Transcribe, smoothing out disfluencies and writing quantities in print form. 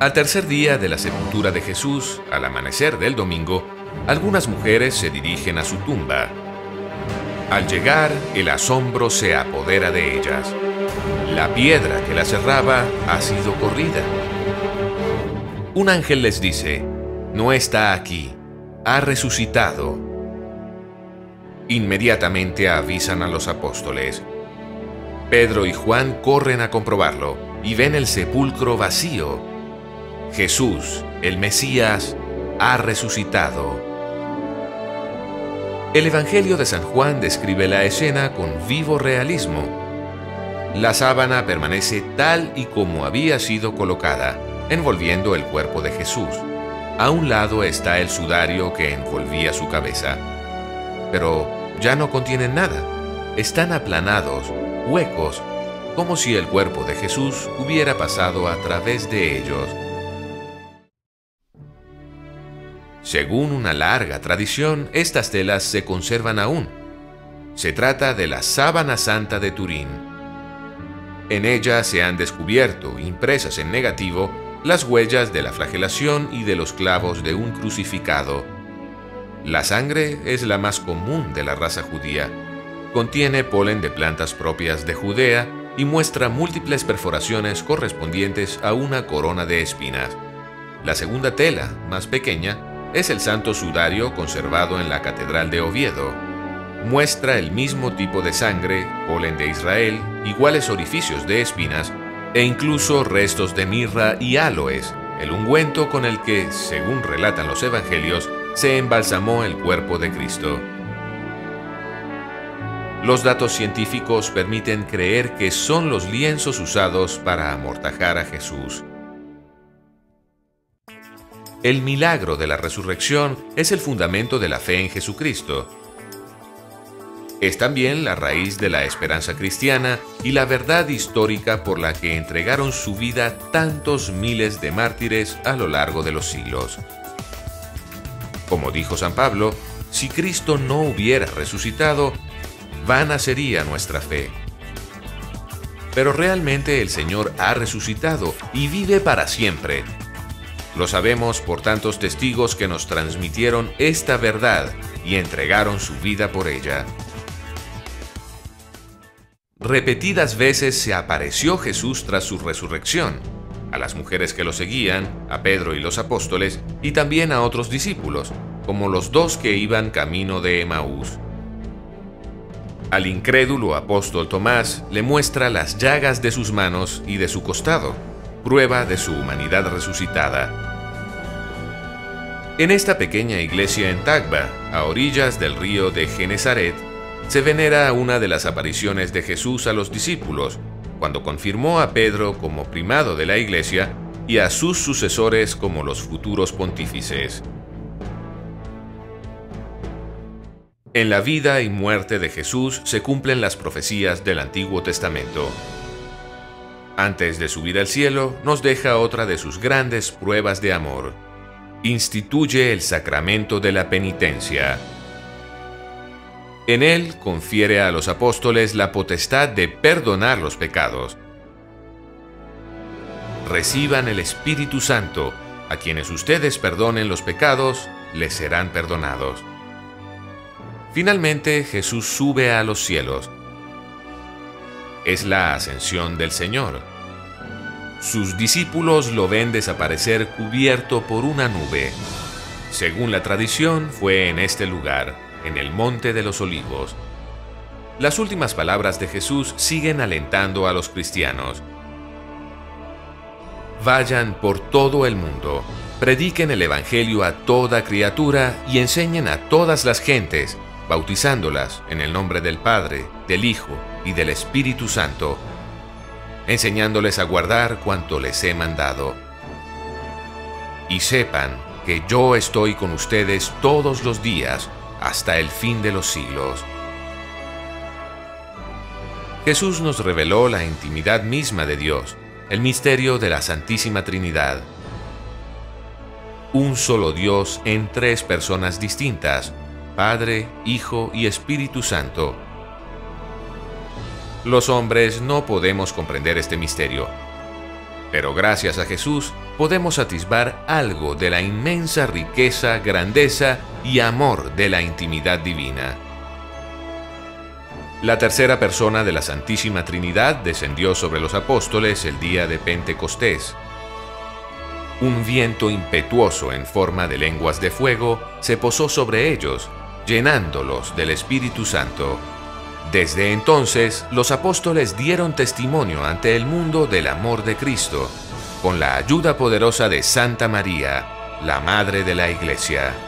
Al tercer día de la sepultura de Jesús, al amanecer del domingo, algunas mujeres se dirigen a su tumba. Al llegar, el asombro se apodera de ellas. La piedra que la cerraba ha sido corrida. Un ángel les dice: no está aquí, ha resucitado. Inmediatamente avisan a los apóstoles. Pedro y Juan corren a comprobarlo y ven el sepulcro vacío. Jesús, el Mesías, ha resucitado. El Evangelio de San Juan describe la escena con vivo realismo. La sábana permanece tal y como había sido colocada, envolviendo el cuerpo de Jesús. A un lado está el sudario que envolvía su cabeza. Pero ya no contienen nada. Están aplanados, huecos, como si el cuerpo de Jesús hubiera pasado a través de ellos. Según una larga tradición, estas telas se conservan aún. Se trata de la sábana santa de Turín. En ella se han descubierto, impresas en negativo, las huellas de la flagelación y de los clavos de un crucificado. La sangre es la más común de la raza judía. Contiene polen de plantas propias de Judea y muestra múltiples perforaciones correspondientes a una corona de espinas. La segunda tela, más pequeña, es el santo sudario conservado en la Catedral de Oviedo. Muestra el mismo tipo de sangre, polen de Israel, iguales orificios de espinas e incluso restos de mirra y aloes, el ungüento con el que, según relatan los evangelios, se embalsamó el cuerpo de Cristo. Los datos científicos permiten creer que son los lienzos usados para amortajar a Jesús. El milagro de la resurrección es el fundamento de la fe en Jesucristo. Es también la raíz de la esperanza cristiana y la verdad histórica por la que entregaron su vida tantos miles de mártires a lo largo de los siglos. Como dijo San Pablo, si Cristo no hubiera resucitado, vana sería nuestra fe. Pero realmente el Señor ha resucitado y vive para siempre. Lo sabemos por tantos testigos que nos transmitieron esta verdad y entregaron su vida por ella. Repetidas veces se apareció Jesús tras su resurrección, a las mujeres que lo seguían, a Pedro y los apóstoles, y también a otros discípulos, como los dos que iban camino de Emaús. Al incrédulo apóstol Tomás le muestra las llagas de sus manos y de su costado, prueba de su humanidad resucitada. En esta pequeña iglesia en Tagba, a orillas del río de Genesaret, se venera una de las apariciones de Jesús a los discípulos, cuando confirmó a Pedro como primado de la iglesia y a sus sucesores como los futuros pontífices. En la vida y muerte de Jesús se cumplen las profecías del Antiguo Testamento. Antes de subir al cielo, nos deja otra de sus grandes pruebas de amor. Instituye el sacramento de la penitencia. En él confiere a los apóstoles la potestad de perdonar los pecados. Reciban el Espíritu Santo. A quienes ustedes perdonen los pecados, les serán perdonados. Finalmente, Jesús sube a los cielos. Es la ascensión del Señor. Sus discípulos lo ven desaparecer cubierto por una nube. Según la tradición, fue en este lugar, en el Monte de los Olivos. Las últimas palabras de Jesús siguen alentando a los cristianos. Vayan por todo el mundo, prediquen el Evangelio a toda criatura y enseñen a todas las gentes, bautizándolas en el nombre del Padre, del Hijo y del Espíritu Santo, enseñándoles a guardar cuanto les he mandado. Y sepan que yo estoy con ustedes todos los días, hasta el fin de los siglos. Jesús nos reveló la intimidad misma de Dios, el misterio de la Santísima Trinidad. Un solo Dios en tres personas distintas, Padre, Hijo y Espíritu Santo. Los hombres no podemos comprender este misterio. Pero gracias a Jesús podemos atisbar algo de la inmensa riqueza, grandeza y amor de la intimidad divina. La tercera persona de la Santísima Trinidad descendió sobre los apóstoles el día de Pentecostés. Un viento impetuoso en forma de lenguas de fuego se posó sobre ellos, llenándolos del Espíritu Santo. Desde entonces, los apóstoles dieron testimonio ante el mundo del amor de Cristo, con la ayuda poderosa de Santa María, la Madre de la Iglesia.